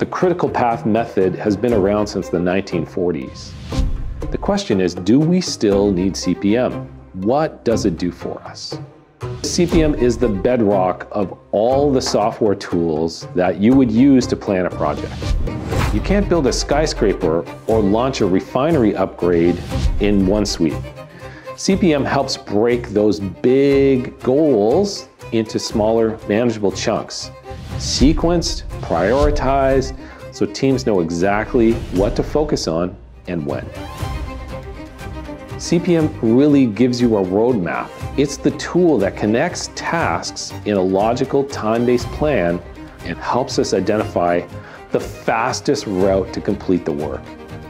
The critical path method has been around since the 1940s. The question is, do we still need CPM? What does it do for us? CPM is the bedrock of all the software tools that you would use to plan a project. You can't build a skyscraper or launch a refinery upgrade in one sweep. CPM helps break those big goals into smaller, manageable chunks, sequenced, prioritized, so teams know exactly what to focus on and when. CPM really gives you a roadmap. It's the tool that connects tasks in a logical, time-based plan and helps us identify the fastest route to complete the work.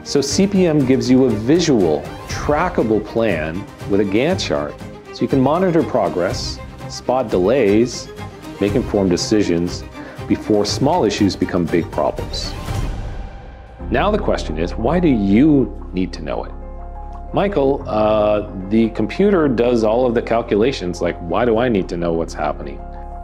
So CPM gives you a visual, trackable plan with a Gantt chart, so you can monitor progress, spot delays, make informed decisions before small issues become big problems. Now the question is, why do you need to know it? Michael, the computer does all of the calculations, like why do I need to know what's happening?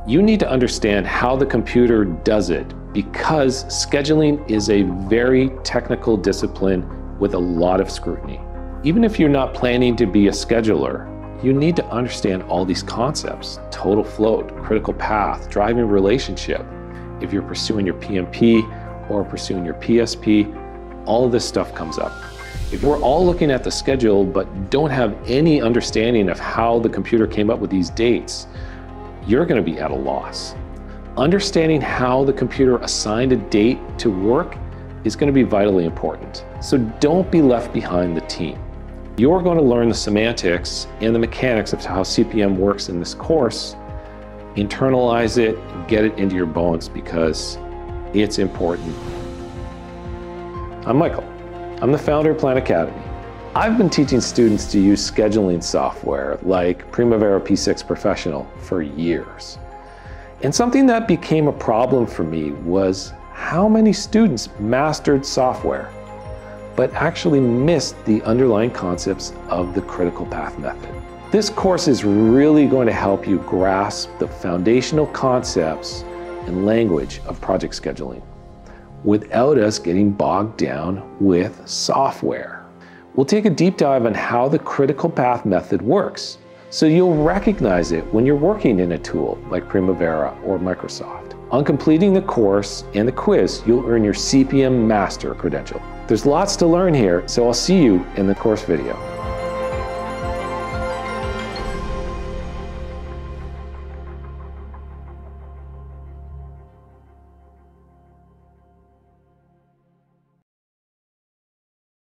You need to understand how the computer does it, because scheduling is a very technical discipline with a lot of scrutiny. Even if you're not planning to be a scheduler, you need to understand all these concepts: total float, critical path, driving relationship. If you're pursuing your PMP or pursuing your PSP, all of this stuff comes up. If we're all looking at the schedule but don't have any understanding of how the computer came up with these dates, you're going to be at a loss. Understanding how the computer assigned a date to work is going to be vitally important. So don't be left behind the team. You're going to learn the semantics and the mechanics of how CPM works in this course. Internalize it, get it into your bones, because it's important. I'm Michael. I'm the founder of Plan Academy. I've been teaching students to use scheduling software like Primavera P6 Professional for years. And something that became a problem for me was how many students mastered software, but actually missed the underlying concepts of the critical path method. This course is really going to help you grasp the foundational concepts and language of project scheduling, without us getting bogged down with software. We'll take a deep dive on how the critical path method works, so you'll recognize it when you're working in a tool like Primavera or Microsoft. On completing the course and the quiz, you'll earn your CPM Master credential. There's lots to learn here, so I'll see you in the course video.